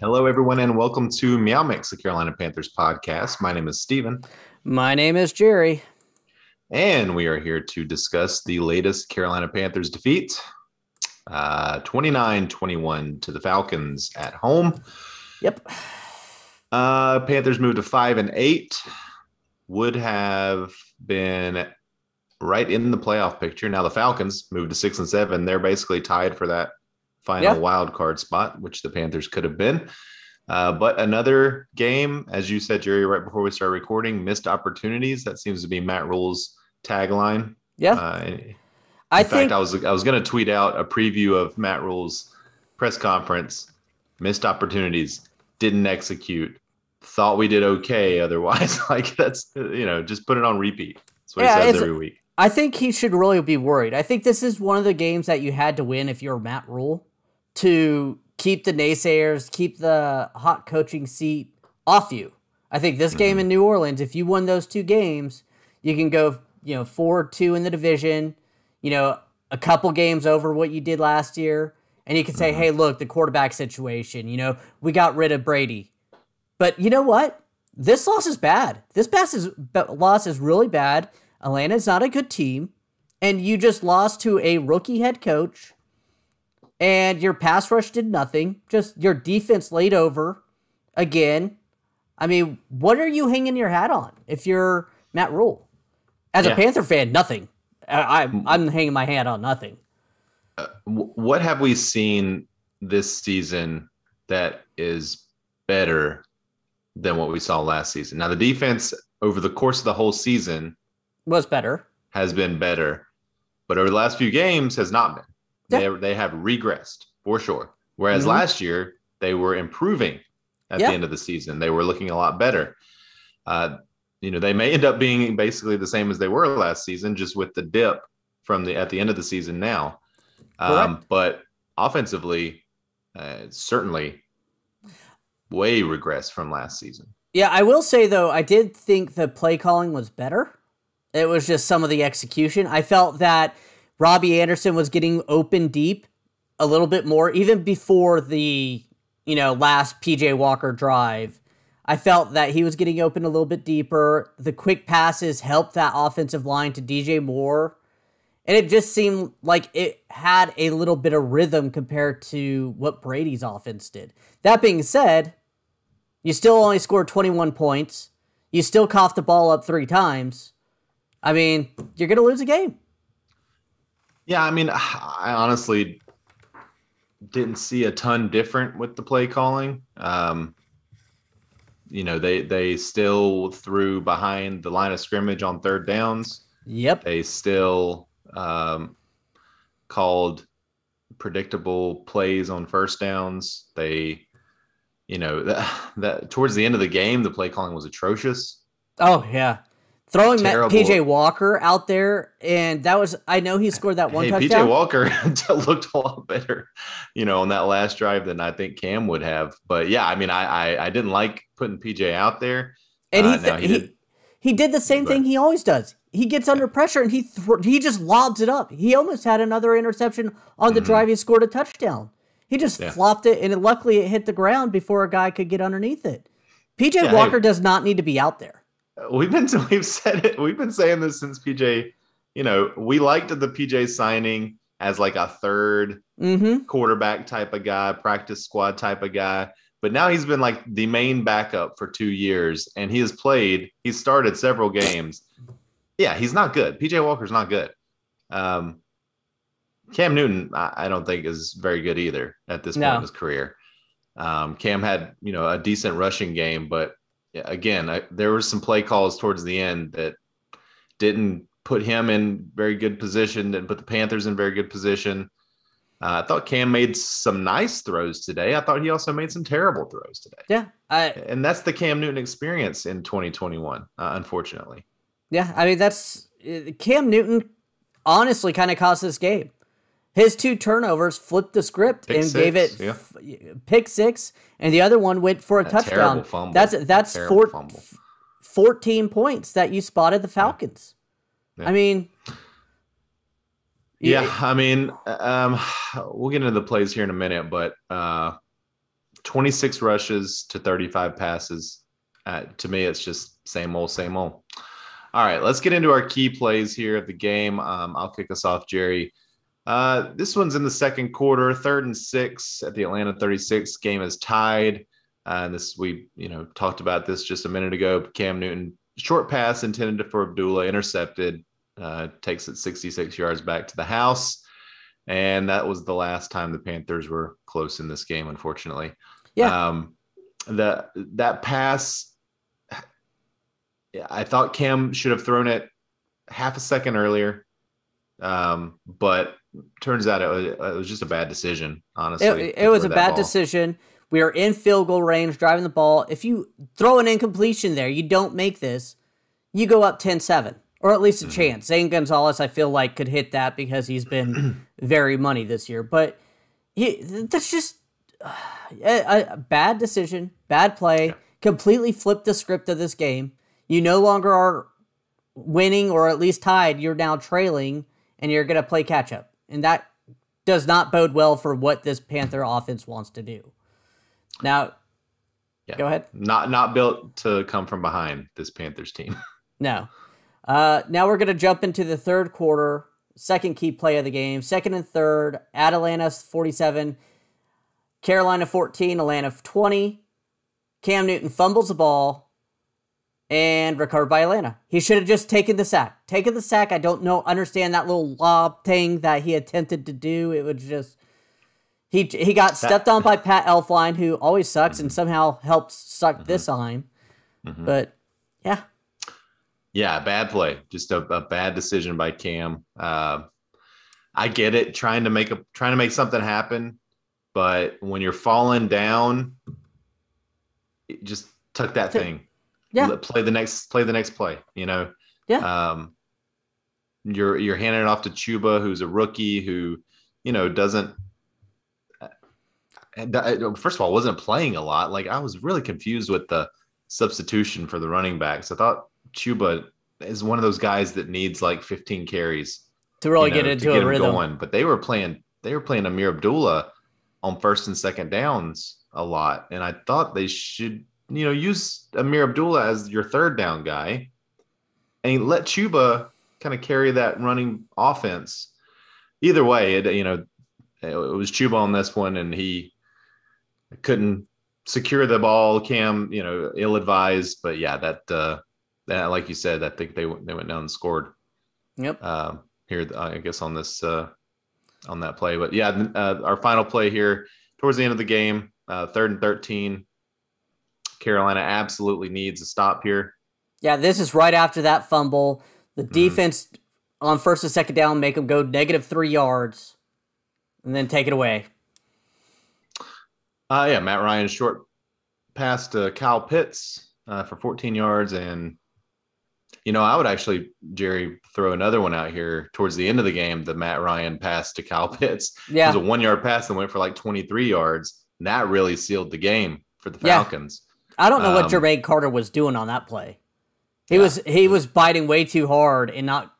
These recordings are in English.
Hello, everyone, and welcome to Meow Mix, the Carolina Panthers podcast. My name is Steven. My name is Jerry. And we are here to discuss the latest Carolina Panthers defeat, 29-21 to the Falcons at home. Yep. Panthers moved to 5-8. Would have been right in the playoff picture. Now the Falcons moved to 6-7. They're basically tied for that final wild card spot, which the Panthers could have been. But another game, as you said, Jerry, right before we started recording, missed opportunities. That seems to be Matt Rhule's tagline. Yeah. In fact, I was going to tweet out a preview of Matt Rhule's press conference. Missed opportunities, didn't execute, thought we did okay. Otherwise, like, that's, you know, just put it on repeat. That's what he says every week. I think he should really be worried. I think this is one of the games that you had to win if you're Matt Rhule, to keep the naysayers, keep the hot coaching seat off you. I think this game in New Orleans, if you won those two games, you can go, 4-2 in the division, a couple games over what you did last year, and you can say, hey, look, the quarterback situation, we got rid of Brady. But you know what? This loss is bad. This loss is really bad. Atlanta's not a good team, and you just lost to a rookie head coach. And your pass rush did nothing. Just your defense laid over again. I mean, what are you hanging your hat on if you're Matt Rhule? As a Panther fan, nothing. I'm hanging my hat on nothing. What have we seen this season that is better than what we saw last season? Now, the defense over the course of the whole season was better, has been better, but over the last few games has not been. They have regressed, for sure. Whereas last year, they were improving at the end of the season. They were looking a lot better. They may end up being basically the same as they were last season, just with the dip from at the end of the season now. But offensively, certainly way regressed from last season. Yeah, I will say, though, I did think the play calling was better. It was just some of the execution. I felt that Robbie Anderson was getting open deep a little bit more, even before the, last P.J. Walker drive. I felt that he was getting open a little bit deeper. The quick passes helped that offensive line to D.J. Moore. And it just seemed like it had a little bit of rhythm compared to what Brady's offense did. That being said, you still only scored 21 points. You still coughed the ball up 3 times. I mean, you're going to lose a game. Yeah, I mean, I honestly didn't see a ton different with the play calling. They still threw behind the line of scrimmage on 3rd downs. Yep. They still called predictable plays on 1st downs. They, that towards the end of the game, the play calling was atrocious. Oh, yeah. Throwing P.J. Walker out there, and that was, I know he scored that one touchdown. P.J. Walker looked a lot better, on that last drive than I think Cam would have. But, yeah, I mean, I didn't like putting P.J. out there. And he did the same thing he always does. He gets under pressure, and he just lobs it up. He almost had another interception on the drive. He scored a touchdown. He just flopped it, and luckily it hit the ground before a guy could get underneath it. P.J. Walker does not need to be out there. We've been saying this since PJ, we liked the PJ signing as like a 3rd quarterback type of guy, practice squad type of guy. But now he's been like the main backup for 2 years, and he has played. He started several games. Yeah, he's not good. PJ Walker's not good. Cam Newton, I don't think is very good either at this point in his career. Cam had, a decent rushing game, but again, there were some play calls towards the end that didn't put him in very good position, didn't put the Panthers in very good position. I thought Cam made some nice throws today. I thought he also made some terrible throws today. Yeah. And that's the Cam Newton experience in 2021, unfortunately. Yeah, I mean, that's Cam Newton honestly kind of caused this game. His 2 turnovers flipped the script and gave it pick 6, and the other one went for a touchdown. Fumble. That's 14 points that you spotted the Falcons. Yeah. Yeah. I mean, we'll get into the plays here in a minute, but 26 rushes to 35 passes. To me, it's just same old, same old. All right, let's get into our key plays here of the game. I'll kick us off, Jerry. This one's in the second quarter, 3rd and 6 at the Atlanta 36. Game is tied. We talked about this just a minute ago. Cam Newton, short pass intended for Abdullah, intercepted, takes it 66 yards back to the house. And that was the last time the Panthers were close in this game, unfortunately. Yeah. That pass, I thought Cam should have thrown it half a second earlier. But turns out it was just a bad decision, honestly. It was a bad decision. We are in field goal range, driving the ball. If you throw an incompletion there, you don't make this, you go up 10-7, or at least a chance. Zane Gonzalez, I feel like, could hit that because he's been very money this year. But that's just a bad decision, bad play, completely flipped the script of this game. You no longer are winning or at least tied. You're now trailing, and you're going to play catch-up. And that does not bode well for what this Panther offense wants to do. Now, go ahead. Not built to come from behind, this Panthers team. No. Now we're going to jump into the third quarter, second key play of the game, 2nd and 3rd, Atlanta 47, Carolina 14, Atlanta 20. Cam Newton fumbles the ball and recovered by Atlanta. He should have just taken the sack. I don't understand that little lob thing that he attempted to do. It was just... He got stepped on by Pat Elflein, who always sucks and somehow helps suck this on. But, yeah, bad play. Just a bad decision by Cam. I get it, trying to make something happen. But when you're falling down, just tuck that thing. Yeah. Play the next play, you know. Yeah. You're handing it off to Chuba, who's a rookie, who, doesn't – first of all, wasn't playing a lot. Like, I was really confused with the substitution for the running backs. I thought Chuba is one of those guys that needs like 15 carries to really get into a rhythm. Going. But they were playing Amir Abdullah on 1st and 2nd downs a lot, and I thought they should use Amir Abdullah as your 3rd down guy and let Chuba kind of carry that running offense. Either way, it was Chuba on this one, and he couldn't secure the ball. Cam, ill-advised, but yeah, that like you said, I think they went down and scored. Yep. Here, I guess on this on that play, but yeah, our final play here towards the end of the game, 3rd and 13. Carolina absolutely needs a stop here. Yeah, this is right after that fumble. The defense on 1st and 2nd down make them go -3 yards, and then take it away. Matt Ryan short pass to Kyle Pitts for 14 yards. And, I would actually, Jerry, throw another one out here towards the end of the game, the Matt Ryan pass to Kyle Pitts. Yeah. It was a 1-yard pass that went for like 23 yards. And that really sealed the game for the Falcons. I don't know what Jermaine Carter was doing on that play. He was biting way too hard and not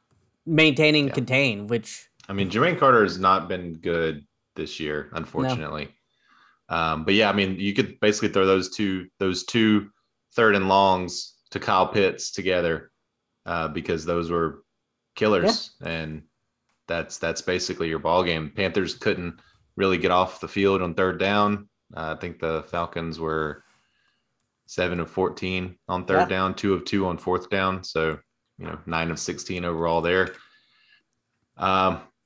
maintaining contain, which... Jermaine Carter has not been good this year, unfortunately. No. But yeah, you could basically throw those two 3rd and longs to Kyle Pitts together, because those were killers, and that's basically your ball game. Panthers couldn't really get off the field on 3rd down. I think the Falcons were 7 of 14 on 3rd down, 2 of 2 on 4th down, so 9 of 16 overall there.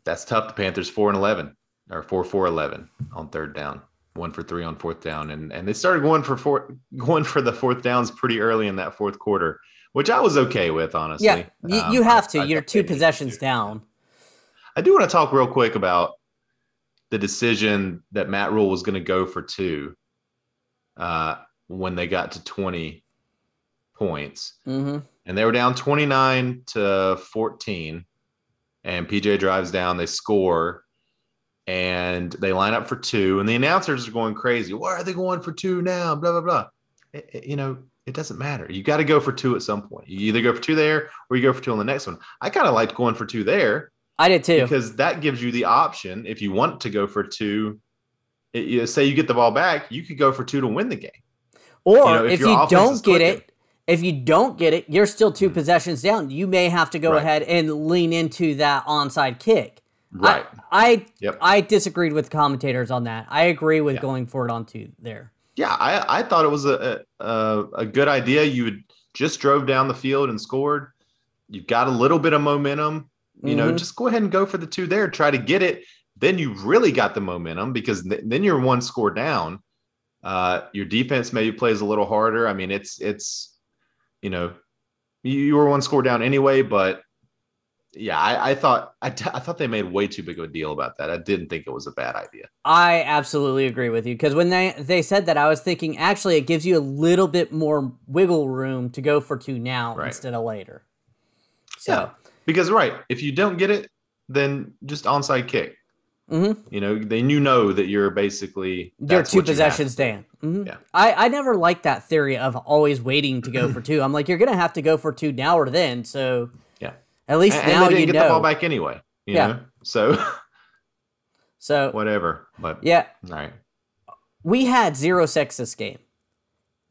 That's tough. The Panthers 4-11 or 4-11 on 3rd down. 1 for 3 on 4th down, and they started going for the 4th downs pretty early in that 4th quarter, which I was okay with, honestly. Yeah, you have to. You're 2 possessions down. I do want to talk real quick about the decision that Matt Rhule was going to go for 2 when they got to 20 points, and they were down 29-14, and PJ drives down, they score. And they line up for 2, and the announcers are going crazy. Why are they going for 2 now? Blah, blah, blah. It doesn't matter. You got to go for 2 at some point. You either go for 2 there, or you go for 2 on the next one. I kind of liked going for 2 there. I did too. Because that gives you the option, if you want to go for 2 say you get the ball back, you could go for two to win the game. Or if you don't get it, you're still two possessions down. You may have to go ahead and lean into that onside kick. Right. I disagreed with commentators on that. I agree with going for it on two there. Yeah, I thought it was a good idea. You had just drove down the field and scored. You've got a little bit of momentum. You know, just go ahead and go for the two there. Try to get it. Then you really got the momentum because then you're one score down. Your defense maybe plays a little harder. I mean, it's you know, you were one score down anyway, but yeah, I thought they made way too big of a deal about that. I didn't think it was a bad idea. I absolutely agree with you because when they said that, I was thinking actually it gives you a little bit more wiggle room to go for two now instead of later. So because if you don't get it, then just onside kick. You know, then you know that you're basically two possessions down. Yeah. I never liked that theory of always waiting to go for two. I'm like, you're gonna have to go for two now or then. So at least now you get the ball back anyway. You know? So whatever. But all right. We had 0 sacks this game.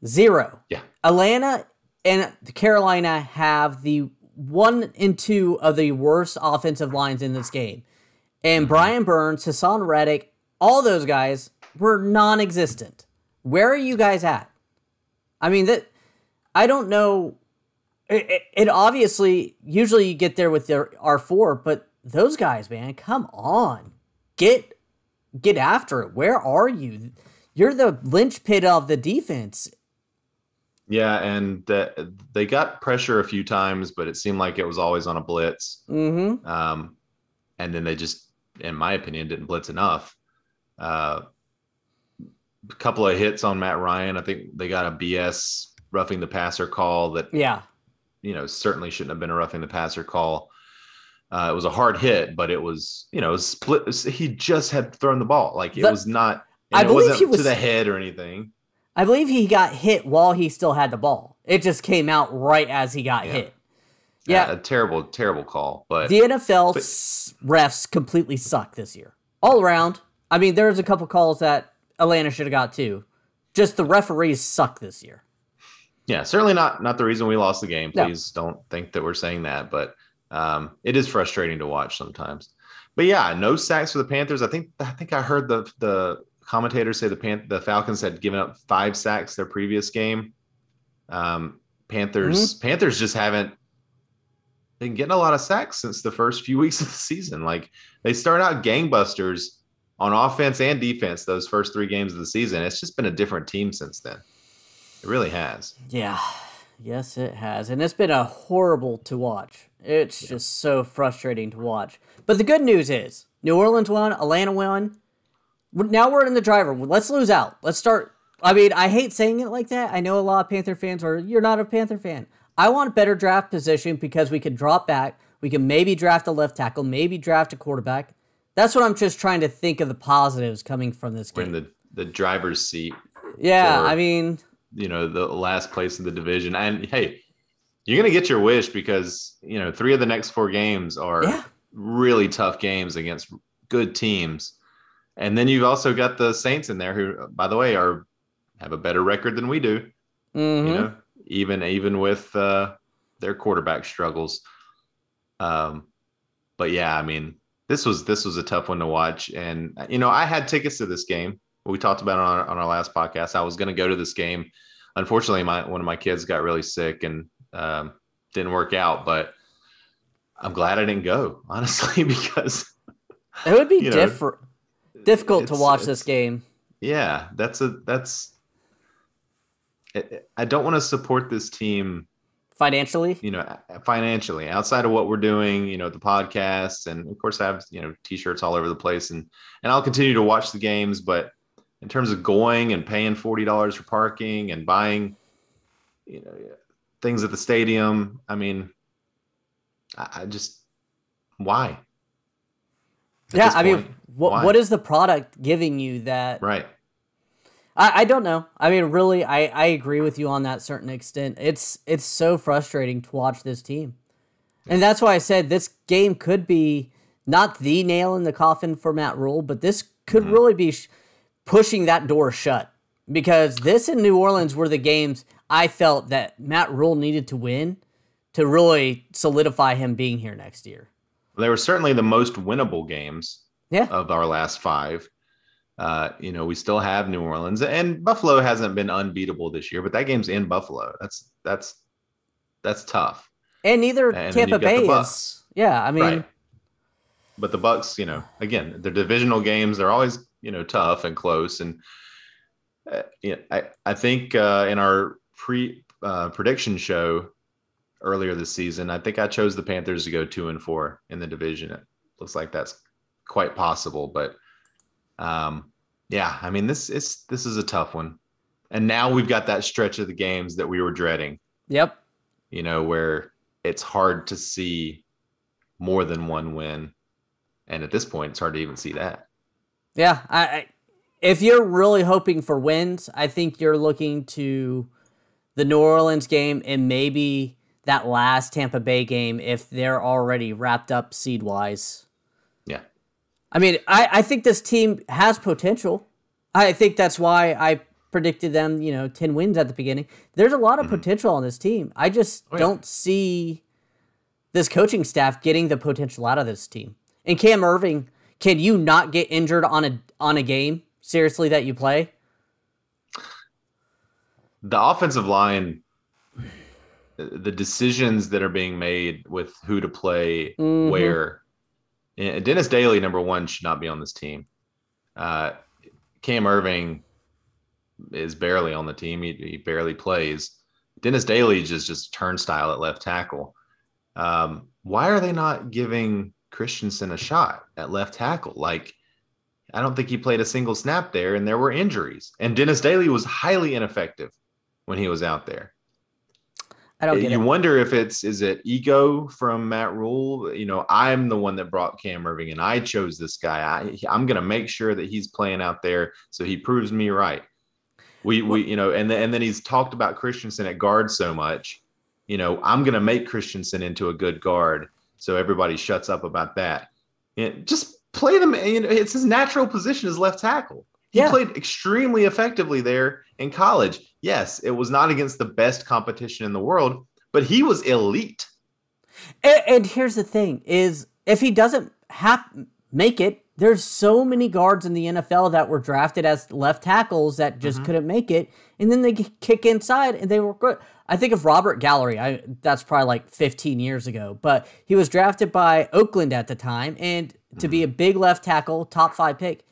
0. Yeah. Atlanta and Carolina have the 1 and 2 of the worst offensive lines in this game. And Brian Burns, Hassan Reddick, all those guys were non-existent. Where are you guys at? I mean, I don't know. It obviously, usually you get there with their R4, but those guys, man, come on. Get after it. Where are you? You're the linchpin of the defense. Yeah, and they got pressure a few times, but it seemed like it was always on a blitz. And then they just, in my opinion, didn't blitz enough. A couple of hits on Matt Ryan. I think they got a BS roughing the passer call that, you know, certainly shouldn't have been a roughing the passer call. It was a hard hit, but it was, you know, it was split. He just had thrown the ball. Like it was not, I believe it wasn't to the head or anything. I believe he got hit while he still had the ball. It just came out right as he got hit. Yeah, a terrible, terrible call. But the NFL refs completely suck this year, all around. I mean, there's a couple calls that Atlanta should have got too. Just the referees suck this year. Yeah, certainly not the reason we lost the game. Please don't think that we're saying that, but it is frustrating to watch sometimes. But yeah, no sacks for the Panthers. I think I heard the commentators say the Falcons had given up 5 sacks their previous game. Panthers just haven't been getting a lot of sacks since the first few weeks of the season. Like they start out gangbusters on offense and defense those first 3 games of the season. It's just been a different team since then. It really has. Yeah. Yes, it has. And it's been a horrible to watch. It's just so frustrating to watch. But the good news is New Orleans won, Atlanta won. Now we're in the driver. Let's lose out. Let's start. I mean, I hate saying it like that. I know a lot of Panther fans are, you're not a Panther fan. I want a better draft position because we can drop back. We can maybe draft a left tackle, maybe draft a quarterback. That's what I'm just trying to think of the positives coming from this game. We're in the driver's seat. Yeah, I mean, you know, the last place in the division. And, hey, you're going to get your wish because, you know, 3 of the next 4 games are really tough games against good teams. And then you've also got the Saints in there who, by the way, have a better record than we do. You know, even with their quarterback struggles. But, yeah, I mean, this was a tough one to watch. And, you know, I had tickets to this game. We talked about it on our last podcast. I was going to go to this game. Unfortunately, one of my kids got really sick and didn't work out. But I'm glad I didn't go, honestly, because it would be difficult to watch this game. Yeah, I don't want to support this team financially. You know, financially outside of what we're doing. You know, the podcast, and of course, I have t-shirts all over the place, and I'll continue to watch the games, but. In terms of going and paying $40 for parking and buying, things at the stadium. I mean, I just, why? Yeah, I mean, what is the product giving you that? Right. I don't know. I mean, really, I agree with you on that certain extent. It's so frustrating to watch this team. And that's why I said this game could be not the nail in the coffin for Matt Rhule, but this could really be pushing that door shut, because this and New Orleans were the games I felt that Matt Rhule needed to win to really solidify him being here next year. They were certainly the most winnable games of our last five. You know, we still have New Orleans, and Buffalo hasn't been unbeatable this year, but that game's in Buffalo. That's tough. And neither Tampa Bay is. Yeah, I mean. Right. But the Bucs, you know, again, they're divisional games. They're always, you know, tough and close. And you know, I think in our prediction show earlier this season, I think I chose the Panthers to go 2-4 in the division. It looks like that's quite possible, but yeah, I mean, this is a tough one. And now we've got that stretch of the games that we were dreading. Yep. You know, where it's hard to see more than one win. And at this point, it's hard to even see that. Yeah. If you're really hoping for wins, I think you're looking to the New Orleans game and maybe that last Tampa Bay game if they're already wrapped up seed-wise. Yeah. I mean, I think this team has potential. I think that's why I predicted them, you know, 10 wins at the beginning. There's a lot of potential on this team. I just don't see this coaching staff getting the potential out of this team. And Cam Irving, can you not get injured on a game? Seriously, that you play? The offensive line, the decisions that are being made with who to play where. Dennis Daly, number one, should not be on this team. Cam Irving is barely on the team. He barely plays. Dennis Daly just turnstile at left tackle. Why are they not giving Christensen a shot at left tackle? Like, I don't think he played a single snap there, and there were injuries. And Dennis Daly was highly ineffective when he was out there. I don't get it. You wonder if is it ego from Matt Rhule? You know, I'm the one that brought Cam Irving, and I chose this guy. I'm going to make sure that he's playing out there so he proves me right. We you know, and then he's talked about Christensen at guard so much. You know, I'm going to make Christensen into a good guard so everybody shuts up about that. And just play them. You know, it's his natural position is left tackle. He played extremely effectively there in college. Yes, it was not against the best competition in the world, but he was elite. And here's the thing is, if he doesn't make it, there's so many guards in the NFL that were drafted as left tackles that just couldn't make it. And then they kick inside and they were good. I think of Robert Gallery. That's probably like 15 years ago, but he was drafted by Oakland at the time. And to be a big left tackle, top 5 pick,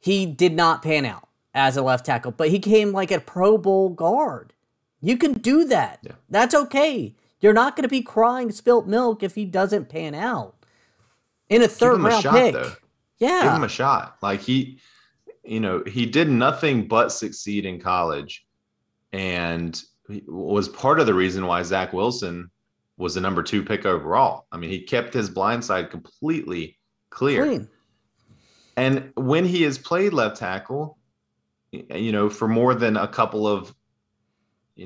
he did not pan out as a left tackle, but he came like a Pro Bowl guard. You can do that. Yeah. That's okay. You're not going to be crying spilt milk if he doesn't pan out in a third round pick. Though. Yeah. Give him a shot. Like he did nothing but succeed in college, and was part of the reason why Zach Wilson was the number 2 pick overall. I mean, he kept his blind side completely clean. And when he has played left tackle, you know, for more than a couple of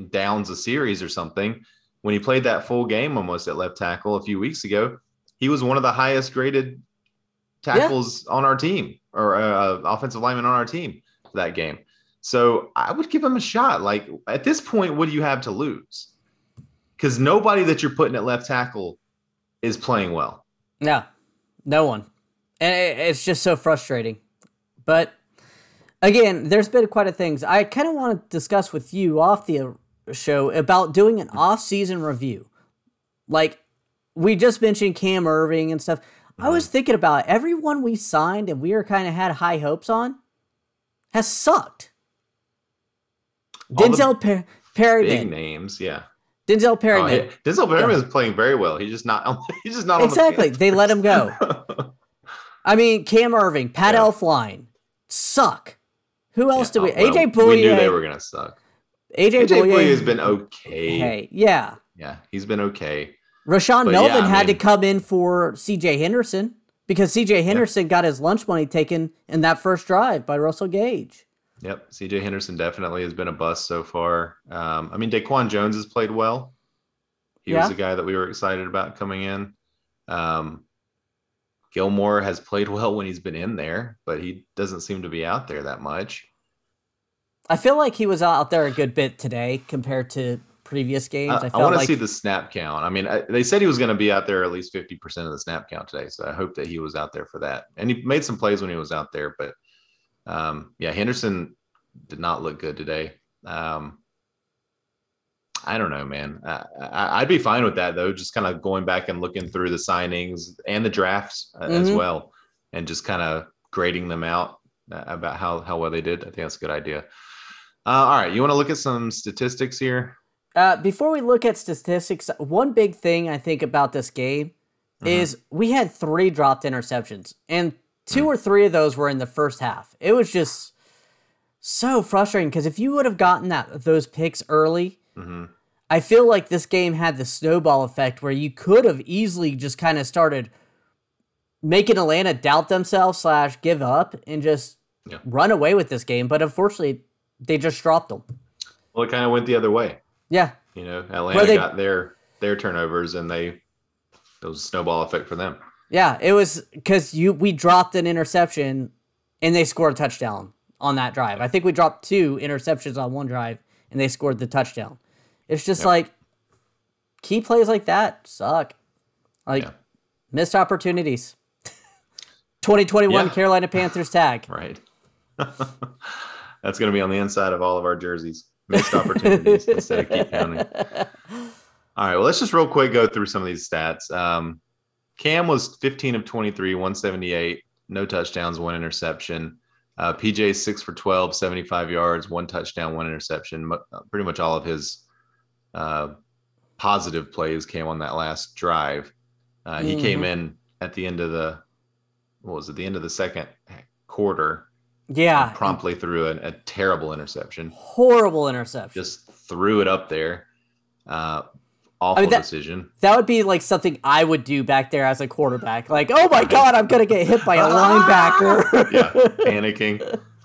downs a series or something, when he played that full game almost at left tackle a few weeks ago, he was one of the highest graded tackles on our team, or offensive linemen on our team for that game. So I would give him a shot. Like, at this point, what do you have to lose? Because nobody that you're putting at left tackle is playing well. No one. And it's just so frustrating. But again, there's been quite a things I kind of want to discuss with you off the show about doing an off-season review. Like, we just mentioned Cam Irving and stuff. I was thinking about it. Everyone we signed and we were kind of had high hopes on has sucked. Denzel Perryman. Big names, yeah. Denzel Perryman. Oh, yeah. Denzel Perryman is playing very well. He's just not exactly. On the They let him go. I mean, Cam Irving, Pat Elflein, suck. Who else do we? AJ Bouye. We knew they were gonna suck. AJ Bouye has been okay. Yeah, he's been okay. Rashaan Melvin had to come in for C.J. Henderson because C.J. Henderson got his lunch money taken in that first drive by Russell Gage. Yep, C.J. Henderson definitely has been a bust so far. I mean, Daquan Jones has played well. He was the guy that we were excited about coming in. Gilmore has played well when he's been in there, but he doesn't seem to be out there that much. I feel like he was out there a good bit today compared to previous games. I want to see the snap count. I mean, they said he was going to be out there at least 50% of the snap count today, so I hope that he was out there for that. And he made some plays when he was out there, but yeah, Henderson did not look good today. I don't know, man. I'd be fine with that, though, just kind of going back and looking through the signings and the drafts as well, and just kind of grading them out about how well they did. I think that's a good idea. All right, you want to look at some statistics here? Before we look at statistics, one big thing I think about this game is we had 3 dropped interceptions, and 2 or 3 of those were in the first half. It was just so frustrating because if you would have gotten those picks early, I feel like this game had the snowball effect where you could have easily just kind of started making Atlanta doubt themselves / give up and just run away with this game. But unfortunately, they just dropped them. Well, it kind of went the other way. Yeah. You know, Atlanta got their turnovers and it was a snowball effect for them. Yeah, it was because we dropped an interception and they scored a touchdown on that drive. I think we dropped 2 interceptions on one drive and they scored the touchdown. It's just like key plays like that suck. Like missed opportunities. 2021 Carolina Panthers tag. Right. That's going to be on the inside of all of our jerseys. Missed opportunities instead of keep counting. All right. Well, let's just real quick go through some of these stats. Cam was 15 of 23, 178, no touchdowns, 1 interception. PJ 6 for 12, 75 yards, 1 touchdown, 1 interception. Pretty much all of his positive plays came on that last drive. He came in at the end of the second quarter. Yeah, promptly threw a terrible interception. Horrible interception. Just threw it up there. Awful decision. That would be like something I would do back there as a quarterback. Like, oh my God, I'm going to get hit by a linebacker.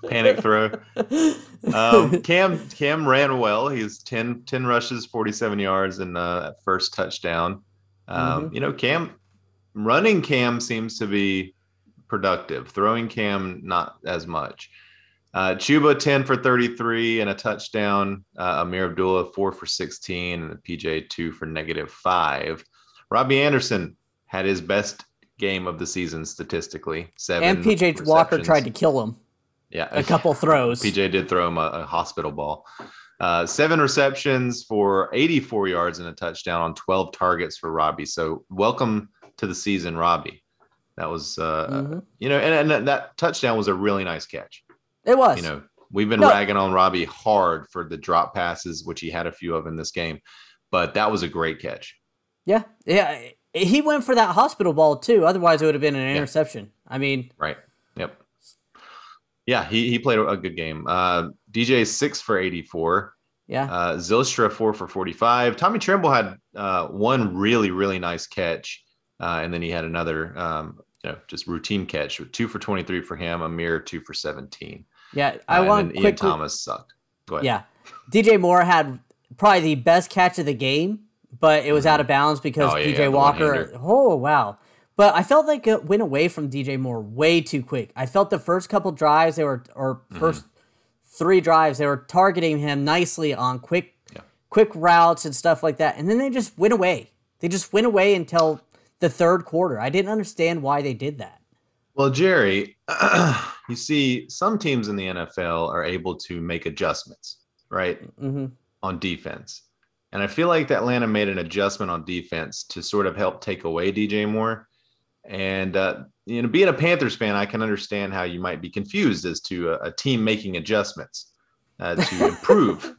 Panic throw. Cam ran well. He's 10 rushes, 47 yards, and first touchdown. You know, running Cam seems to be productive. Throwing Cam, not as much. Chuba 10 for 33 and a touchdown. Amir Abdullah 4 for 16 and PJ 2 for -5. Robbie Anderson had his best game of the season statistically. 7 and PJ Walker tried to kill him. Yeah, a couple throws. PJ did throw him a hospital ball. 7 receptions for 84 yards and a touchdown on 12 targets for Robbie. So welcome to the season, Robbie. That was you know, and that touchdown was a really nice catch. It was. You know, we've been ragging on Robbie hard for the drop passes, which he had a few of in this game, but that was a great catch. Yeah. Yeah. He went for that hospital ball too. Otherwise it would have been an interception. I mean, right. Yep. Yeah. He played a good game. DJ 6 for 84. Yeah. Zylstra 4 for 45. Tommy Trimble had 1 really, really nice catch. And then he had another, you know, just routine catch with 2 for 23 for him. Amir 2 for 17. Yeah, I want to quickly. Ian Thomas sucked. Go ahead. Yeah, D.J. Moore had probably the best catch of the game, but it was out of bounds because P.J. Walker. Oh wow! But I felt like it went away from D.J. Moore way too quick. I felt the first couple drives they were, or first 3 drives they were targeting him nicely on quick routes and stuff like that, and then they just went away. They just went away until the third quarter. I didn't understand why they did that. Well, Jerry, you see, some teams in the NFL are able to make adjustments, right, on defense. And I feel like Atlanta made an adjustment on defense to sort of help take away DJ Moore. And, you know, being a Panthers fan, I can understand how you might be confused as to a team making adjustments to improve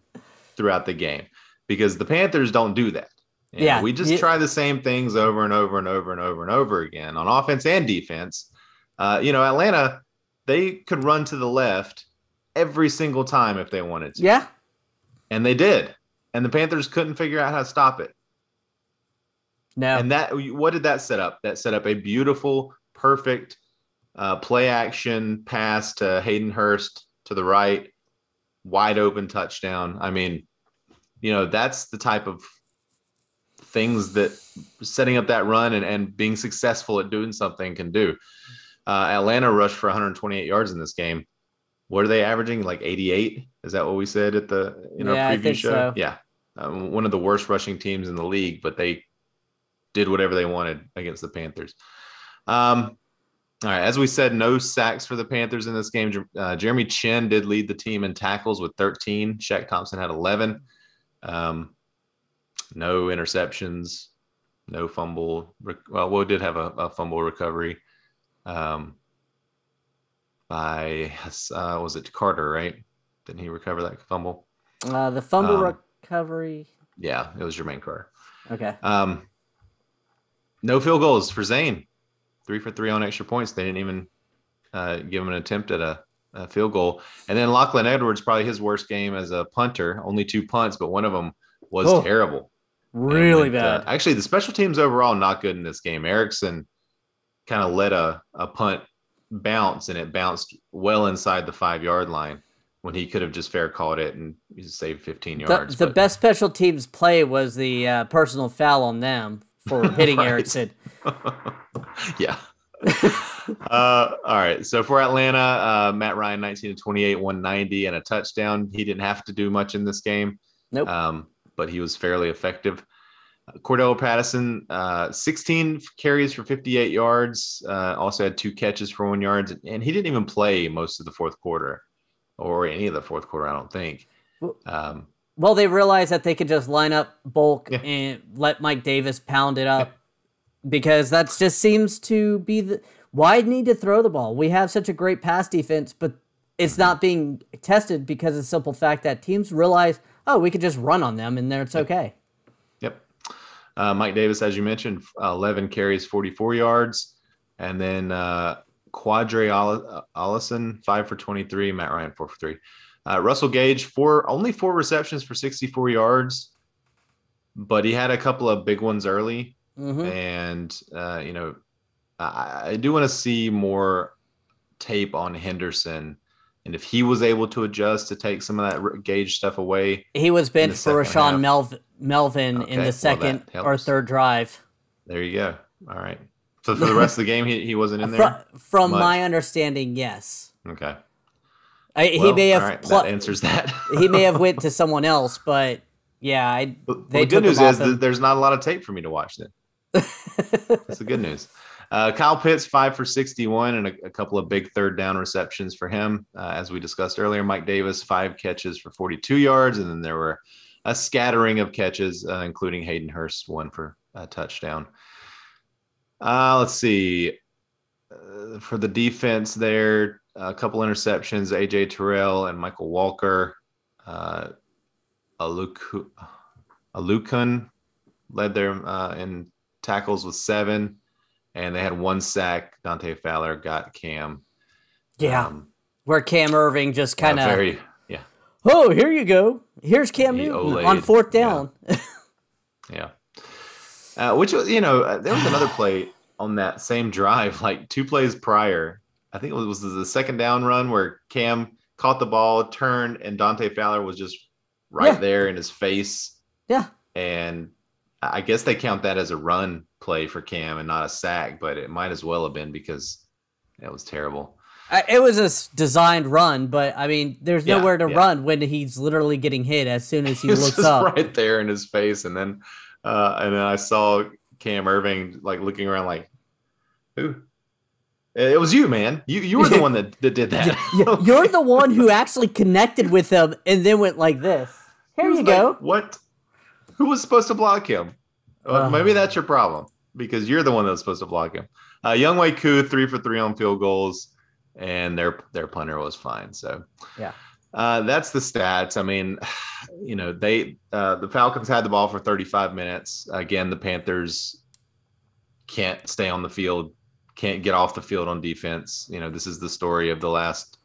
throughout the game, because the Panthers don't do that. You know, we just try the same things over and over and over and over and over again on offense and defense. You know, Atlanta, they could run to the left every single time if they wanted to. Yeah. And they did. And the Panthers couldn't figure out how to stop it. No. And what did that set up? That set up a beautiful, perfect play action pass to Hayden Hurst to the right, wide open touchdown. I mean, you know, that's the type of things that setting up that run and being successful at doing something can do. Atlanta rushed for 128 yards in this game. What are they averaging? Like 88? Is that what we said at the our preview show? So. Yeah. One of the worst rushing teams in the league, but they did whatever they wanted against the Panthers. All right. As we said, no sacks for the Panthers in this game. Jeremy Chinn did lead the team in tackles with 13. Shaq Thompson had 11. No interceptions, no fumble. Well, we did have a fumble recovery by, was it Carter, right? Didn't he recover that fumble? The fumble recovery. Yeah, it was Jermaine Carter. Okay. No field goals for Zane. 3 for 3 on extra points. They didn't even give him an attempt at a field goal. And then Lachlan Edwards, probably his worst game as a punter. Only 2 punts, but one of them was terrible. Really bad. Actually, the special teams overall not good in this game. Erickson kind of let a punt bounce, and it bounced well inside the 5-yard line when he could have just fair caught it and saved 15 yards. The best special teams play was the personal foul on them for hitting Erickson. Yeah. All right. So for Atlanta, Matt Ryan, 19 to 28, 190 and a touchdown. He didn't have to do much in this game. Nope. But he was fairly effective. Cordell Patterson, 16 carries for 58 yards. Also had 2 catches for 1 yard. And he didn't even play most of the fourth quarter or any of the fourth quarter, I don't think. Well, they realized that they could just line up Bulk and let Mike Davis pound it up. Because that just seems to be the why need to throw the ball. We have such a great pass defense, but it's not being tested because of the simple fact that teams realize, oh, we could just run on them and there it's okay. Yep. Mike Davis, as you mentioned, 11 carries, 44 yards. And then Quadre Allison, 5 for 23. Matt Ryan, 4 for 3. Russell Gage, only four receptions for 64 yards, but he had a couple of big ones early. Mm-hmm. And, I do want to see more tape on Henderson. And if he was able to adjust to take some of that Gage stuff away. He was benched for Rashaan Melvin in the second or third drive. There you go. All right. So for the rest of the game, he wasn't in there? From my understanding, yes. Okay. He may have that answers that. He may have went to someone else, but yeah. The good news is that there's not a lot of tape for me to watch then. That's the good news. Kyle Pitts, 5 for 61 and a couple of big third down receptions for him. As we discussed earlier, Mike Davis, 5 catches for 42 yards. And then there were a scattering of catches, including Hayden Hurst, 1 for a touchdown. Let's see. For the defense there, a couple interceptions, A.J. Terrell and Michael Walker. Alukun led their in tackles with 7, and they had 1 sack. Dante Fowler got Cam. Yeah, where Cam Irving just kind of, oh, here you go. Here's Cam Newton on 4th down. Yeah. Which was, there was another play on that same drive, like 2 plays prior. I think it was the 2nd down run where Cam caught the ball, turned, and Dante Fowler was just there in his face. Yeah. And I guess they count that as a run play for Cam and not a sack, but it might as well have been because that was terrible. It was a designed run, but I mean, there's nowhere to run when he's literally getting hit as soon as he looks up. Right there in his face. And then I saw Cam Irving like looking around like, who? It was you, man. You were the one that did that. You're the one who actually connected with him and then went like this. Here you go. Like, what? Who was supposed to block him? Well, maybe that's your problem because you're the one that's supposed to block him. Younghoe Koo, 3 for 3 on field goals, and their punter was fine. So yeah, that's the stats. I mean, they the Falcons had the ball for 35 minutes. Again, the Panthers can't stay on the field. Can't get off the field on defense. This is the story of the last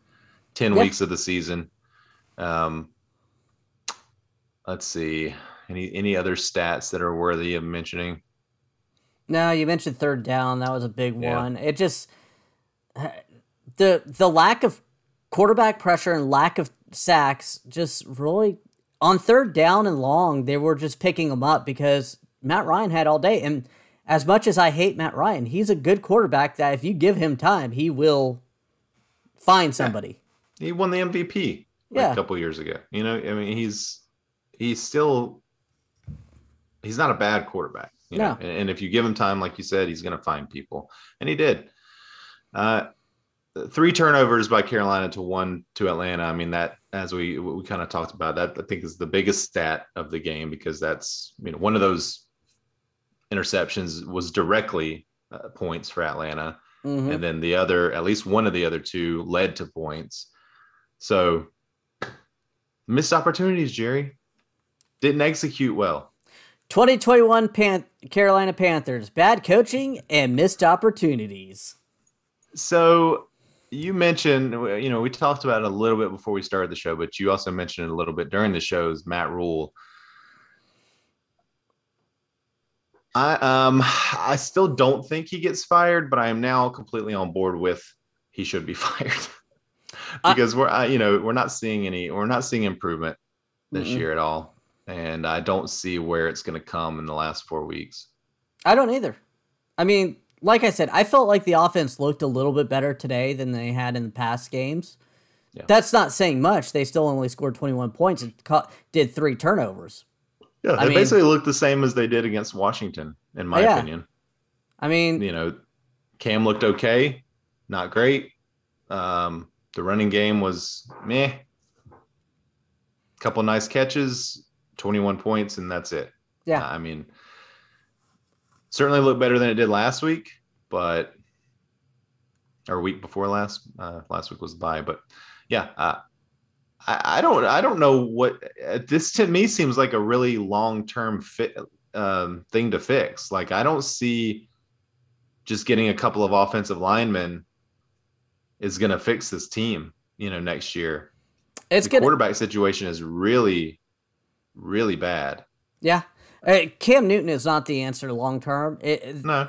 10 weeks of the season. Let's see. Any other stats that are worthy of mentioning? No, you mentioned 3rd down. That was a big one. It just the lack of quarterback pressure and lack of sacks just really on 3rd down and long, they were just picking them up because Matt Ryan had all day. And as much as I hate Matt Ryan, he's a good quarterback that if you give him time, he will find somebody. Yeah. He won the MVP a couple years ago. You know, I mean, he's not a bad quarterback. You know? No. And if you give him time, like you said, he's going to find people. And he did. 3 turnovers by Carolina to 1 to Atlanta. I mean, that, as we kind of talked about, that I think is the biggest stat of the game, because that's, you know, one of those interceptions was directly points for Atlanta. Mm-hmm. And then the other, at least one of the other two, led to points. So missed opportunities, Jerry. Didn't execute well. 2021 Carolina Panthers, bad coaching and missed opportunities. So you mentioned, you know, we talked about it a little bit before we started the show, but you also mentioned it a little bit during the show, is Matt Rhule. I still don't think he gets fired, but I am now completely on board with he should be fired because we're not seeing improvement this year at all. And I don't see where it's going to come in the last 4 weeks. I don't either. I mean, like I said, I felt like the offense looked a little bit better today than they had in the past games. Yeah. That's not saying much. They still only scored 21 points and did 3 turnovers. Yeah, they basically looked the same as they did against Washington, in my opinion. I mean, you know, Cam looked okay, not great. The running game was meh. A couple of nice catches, 21 points, and that's it. Yeah, I mean, certainly looked better than it did last week, but or week before last. Last week was the bye, but yeah, I don't know what this to me seems like a really long-term fit thing to fix. Like, I don't see just getting a couple of offensive linemen is going to fix this team. You know, next year, quarterback situation is really, really bad. Yeah. Cam Newton is not the answer long term. No.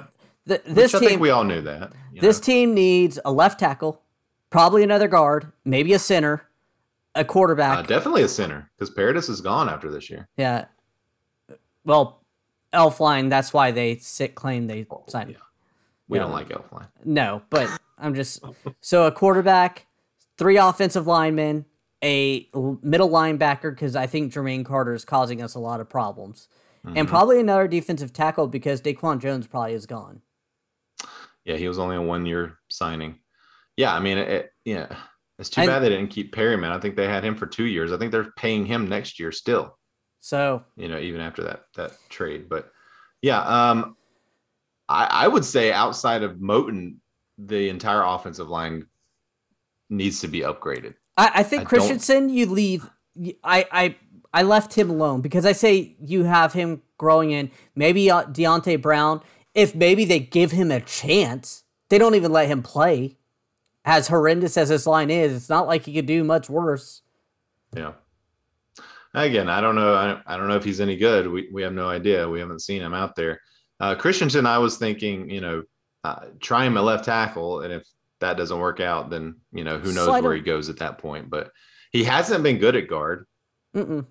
I think we all knew that. This team needs a left tackle, probably another guard, maybe a center, a quarterback. Definitely a center, because Paradis is gone after this year. Yeah. Well, Elflein, that's why they claim they signed him. We don't like Elflein. No, but I'm just... So a quarterback, 3 offensive linemen, a middle linebacker, because I think Jermaine Carter is causing us a lot of problems. And probably another defensive tackle, because Daquan Jones probably is gone. Yeah, he was only a one-year signing. Yeah, I mean, it's too bad they didn't keep Perryman. I think they had him for 2 years. I think they're paying him next year still. So, you know, even after that trade. But, yeah, I would say outside of Moten, the entire offensive line needs to be upgraded. I think Christensen, you leave – I left him alone because I say you have him growing in. Maybe Deontay Brown, if maybe they give him a chance, they don't even let him play. As horrendous as this line is, it's not like he could do much worse. Yeah. Again, I don't know. I don't know if he's any good. We have no idea. We haven't seen him out there. Christensen, I was thinking, you know, try him at left tackle, and if that doesn't work out, then, you know, who knows where he goes at that point. But he hasn't been good at guard. Mm-mm.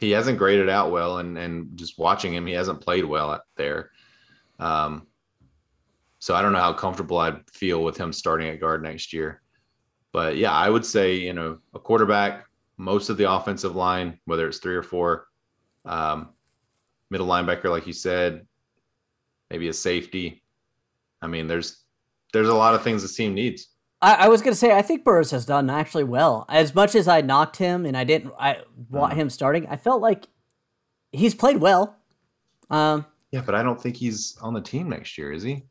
He hasn't graded out well, and just watching him, he hasn't played well out there. So I don't know how comfortable I'd feel with him starting at guard next year. But, yeah, I would say, you know, a quarterback, most of the offensive line, whether it's 3 or 4, middle linebacker, like you said, maybe a safety. I mean, there's a lot of things this team needs. I was going to say, I think Burris has done actually well. As much as I knocked him and I didn't want him starting, I felt like he's played well. Yeah, but I don't think he's on the team next year, is he?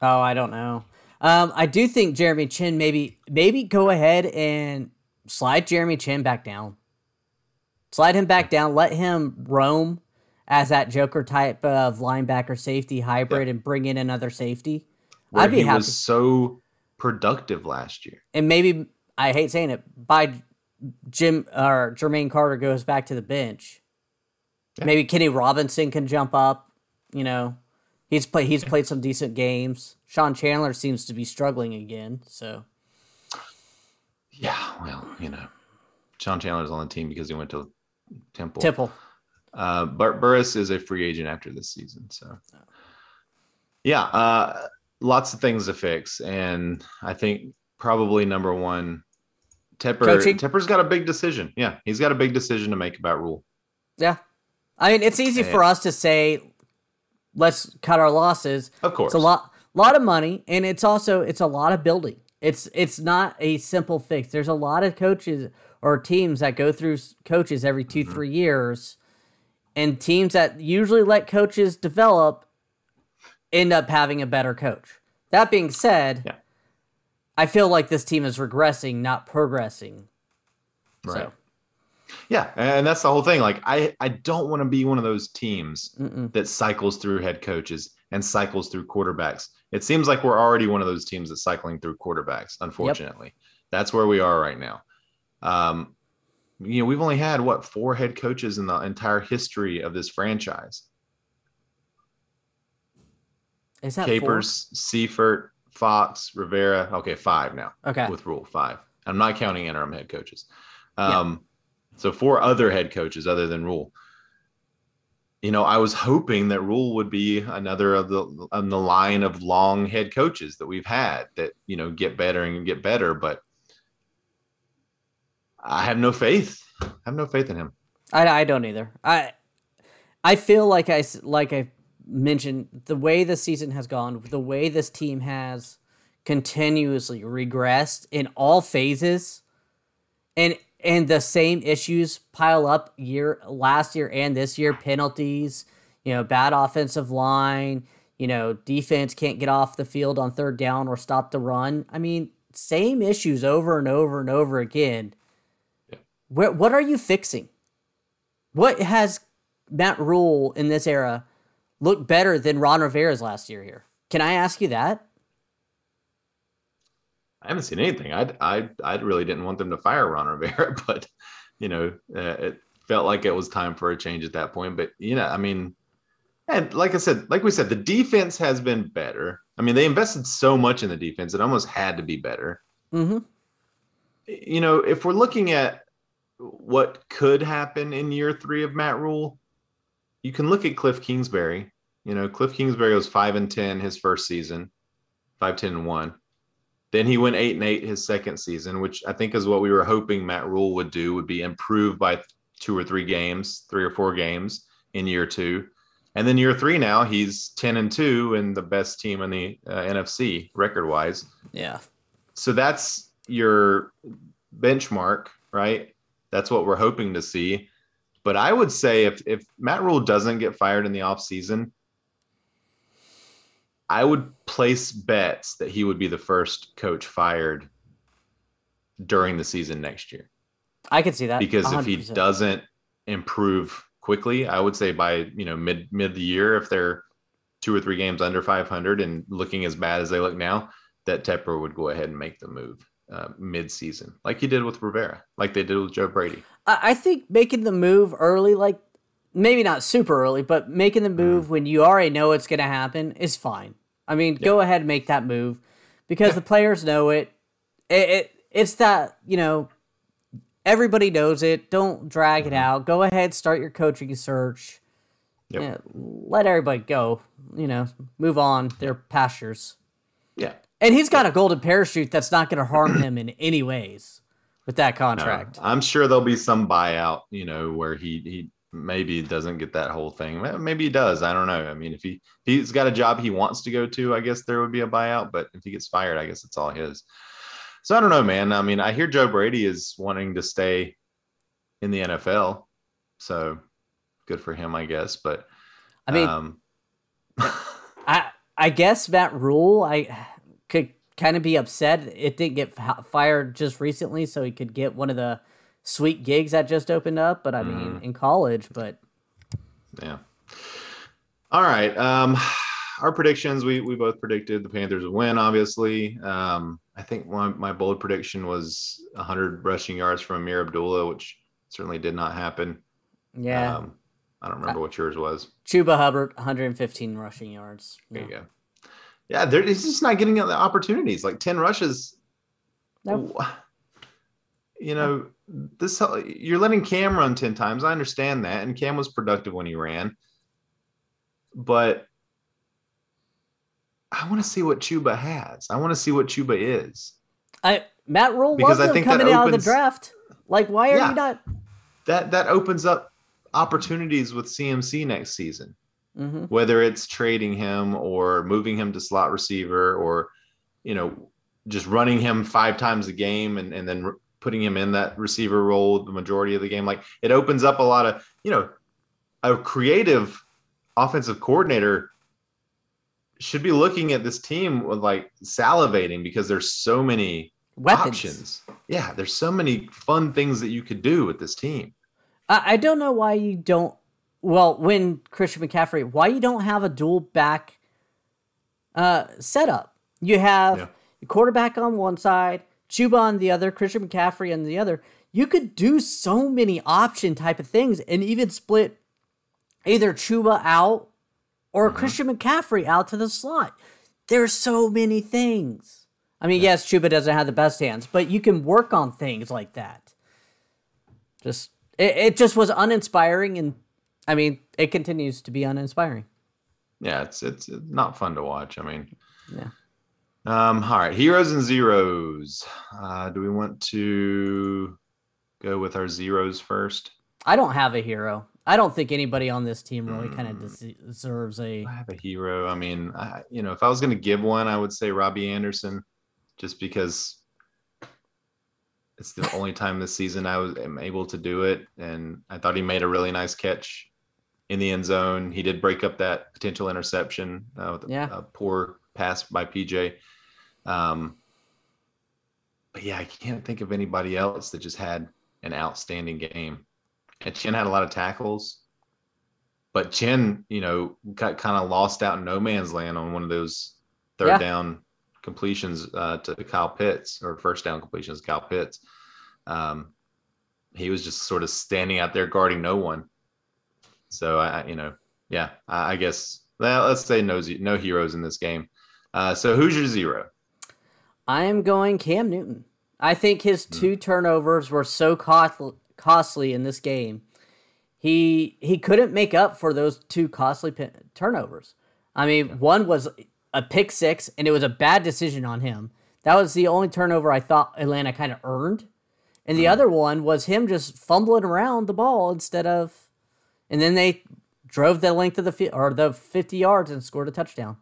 Oh, I don't know. I do think Jeremy Chinn, maybe go ahead and slide Jeremy Chinn back down. Slide him back down. Let him roam as that Joker type of linebacker safety hybrid and bring in another safety. Where I'd be happy. He was so productive last year, and maybe I hate saying it, by Jermaine Carter goes back to the bench. Yeah. Maybe Kenny Robinson can jump up. You know, he's played some decent games. Sean Chandler seems to be struggling again. So, yeah, well, you know, Sean Chandler's on the team because he went to Temple. Burris is a free agent after this season. So, yeah, lots of things to fix. And I think probably number one, Tepper's got a big decision. Yeah, he's got a big decision to make about Rhule. Yeah. I mean, it's easy for us to say, let's cut our losses. Of course. It's a lot of money, and it's also, it's a lot of building. It's not a simple fix. There's a lot of coaches or teams that go through coaches every two, 3 years, and teams that usually let coaches develop end up having a better coach. That being said, yeah, I feel like this team is regressing, not progressing. Right. So. Yeah, and that's the whole thing. Like, I don't want to be one of those teams that cycles through head coaches and cycles through quarterbacks. It seems like we're already one of those teams that's cycling through quarterbacks, unfortunately. Yep. That's where we are right now. You know, we've only had, what, 4 head coaches in the entire history of this franchise. Is that Capers, 4? Seifert, Fox, Rivera. Okay, 5 now. Okay. With Rhule, 5. I'm not counting interim head coaches. So 4 other head coaches other than Rhule. You know, I was hoping that Rhule would be another of the on the line of long head coaches that we've had that, you know, get better and get better, but I have no faith. I have no faith in him. I don't either. I feel like I mentioned, the way the season has gone, the way this team has continuously regressed in all phases, and the same issues pile up last year and this year. Penalties, you know, bad offensive line, you know, defense can't get off the field on third down or stop the run. I mean, same issues over and over and over again. Yeah. What are you fixing? What has Matt Rhule in this era looked better than Ron Rivera's last year here? Can I ask you that? I haven't seen anything. I really didn't want them to fire Ron Rivera, but, you know, it felt like it was time for a change at that point. But, you know, I mean, and like we said, the defense has been better. I mean, they invested so much in the defense, it almost had to be better. Mm-hmm. You know, if we're looking at what could happen in year 3 of Matt Rhule, you can look at Cliff Kingsbury. You know, Cliff Kingsbury was 5-10 his first season, 5-10-1. Then he went 8-8 his second season, which I think is what we were hoping Matt Rhule would do, would be improved by 3 or 4 games in year 2. And then year 3 now, he's 10-2 and the best team in the NFC record-wise. Yeah. So that's your benchmark, right? That's what we're hoping to see. But I would say if Matt Rhule doesn't get fired in the offseason, I would place bets that he would be the first coach fired during the season next year. I could see that. Because 100%. If he doesn't improve quickly, I would say by, you know, mid the year, if they're 2 or 3 games under 500 and looking as bad as they look now, that Tepper would go ahead and make the move mid-season, like he did with Rivera, like they did with Joe Brady. I think making the move early, like, maybe not super early, but making the move when you already know it's going to happen is fine. I mean, go ahead and make that move because the players know it. It's that, you know, everybody knows it. Don't drag it out. Go ahead, start your coaching search. Yep. You know, let everybody go, you know, move on their pastures. Yeah. And he's got a golden parachute that's not going to harm him in any ways with that contract. No, I'm sure there'll be some buyout, you know, where he maybe doesn't get that whole thing. Maybe he does. I don't know. I mean, if he's got a job he wants to go to, I guess there would be a buyout. But if he gets fired, I guess it's all his. So I don't know, man. I mean, I hear Joe Brady is wanting to stay in the NFL. So good for him, I guess. But I mean, I guess Matt Rhule, I could kind of be upset it didn't get fired just recently, so he could get one of the sweet gigs that just opened up, but I mean, in college, but yeah. All right. Our predictions, we both predicted the Panthers would win, obviously. I think my bold prediction was 100 rushing yards from Amir Abdullah, which certainly did not happen. Yeah. I don't remember what yours was. Chuba Hubbard, 115 rushing yards. There you go. Yeah. He's just not getting the opportunities, like 10 rushes. Nope. you know, this, you're letting Cam run 10 times. I understand that. And Cam was productive when he ran. But I want to see what Chuba has. I want to see what Chuba is. Matt Rhule loves him coming out of the draft. Like, why are you not? That opens up opportunities with CMC next season, mm-hmm. whether it's trading him or moving him to slot receiver or, you know, just running him 5 times a game and then putting him in that receiver role the majority of the game. Like, it opens up a lot of, you know, a creative offensive coordinator should be looking at this team with like salivating because there's so many weapons. Options. Yeah, there's so many fun things that you could do with this team. I don't know why you don't, well, when Christian McCaffrey, why you don't have a dual back setup. You have the quarterback on one side, Chuba on the other, Christian McCaffrey on the other. You could do so many option type of things and even split either Chuba out or Christian McCaffrey out to the slot. There's so many things. I mean, yes, Chuba doesn't have the best hands, but you can work on things like that. Just it just was uninspiring, and I mean, it continues to be uninspiring. Yeah, it's not fun to watch. I mean, yeah. All right, heroes and zeros. Do we want to go with our zeros first? I don't have a hero. I don't think anybody on this team really kind of deserves a... I have a hero. I mean, you know, if I was going to give one, I would say Robbie Anderson, just because it's the only time this season am able to do it. And I thought he made a really nice catch in the end zone. He did break up that potential interception with a poor pass by P.J. But, yeah, I can't think of anybody else that just had an outstanding game. And Chinn had a lot of tackles, but Chinn, you know, got kind of lost out in no man's land on one of those third down completions to Kyle Pitts, or first down completions to Kyle Pitts. He was just sort of standing out there guarding no one. So, I guess, well, let's say no heroes in this game. So who's your zero? I am going Cam Newton. I think his 2 turnovers were so costly in this game. He couldn't make up for those 2 costly turnovers. I mean, one was a pick six, and it was a bad decision on him. That was the only turnover I thought Atlanta kind of earned. And the other one was him just fumbling around the ball instead of, and then they drove the length of the field or the 50 yards and scored a touchdown.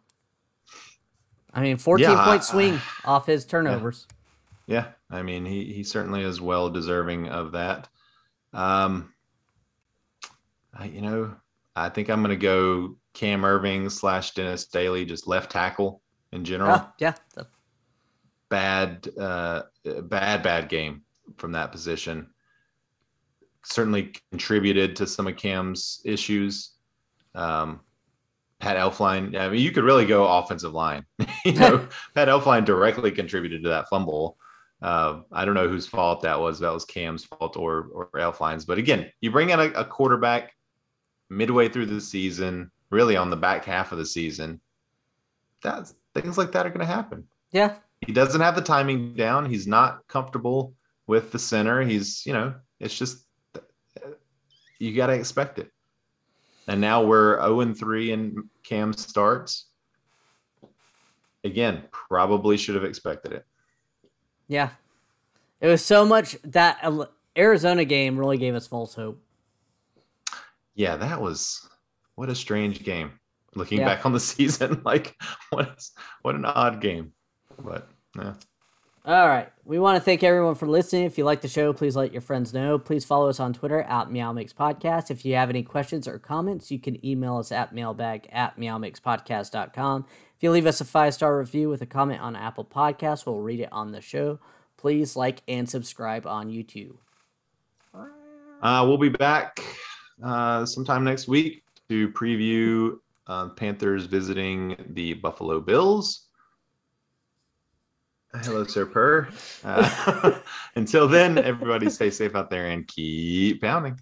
I mean, 14-point swing off his turnovers. Yeah. I mean, he certainly is well deserving of that. I think I'm going to go Cam Irving / Dennis Daly, just left tackle in general. Bad game from that position. Certainly contributed to some of Cam's issues. Pat Elflein, I mean, you could really go offensive line. You know, Pat Elflein directly contributed to that fumble. I don't know whose fault that was. That was Cam's fault or Elflein's. But again, you bring in a quarterback midway through the season, really on the back half of the season. Things like that are going to happen. Yeah. He doesn't have the timing down. He's not comfortable with the center. He's, you know, it's just you got to expect it. And now we're 0-3 and Cam starts. Again, probably should have expected it. Yeah. It was so much that Arizona game really gave us false hope. Yeah, that was what a strange game. Looking back on the season, like what an odd game. But yeah. All right. We want to thank everyone for listening. If you like the show, please let your friends know. Please follow us on Twitter at Meow Mix Podcast. If you have any questions or comments, you can email us at mailbag@meowmixpodcast.com. If you leave us a 5-star review with a comment on Apple Podcasts, we'll read it on the show. Please like and subscribe on YouTube. We'll be back sometime next week to preview Panthers visiting the Buffalo Bills. Hello, Sir Purr. Until then, everybody stay safe out there and keep pounding.